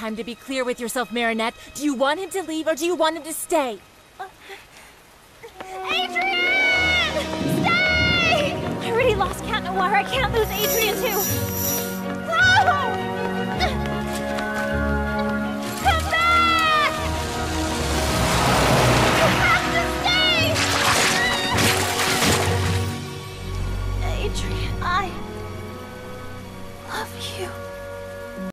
time to be clear with yourself, Marinette. Do you want him to leave or do you want him to stay? Adrien! Stay! I already lost Cat Noir. I can't lose Adrien, too.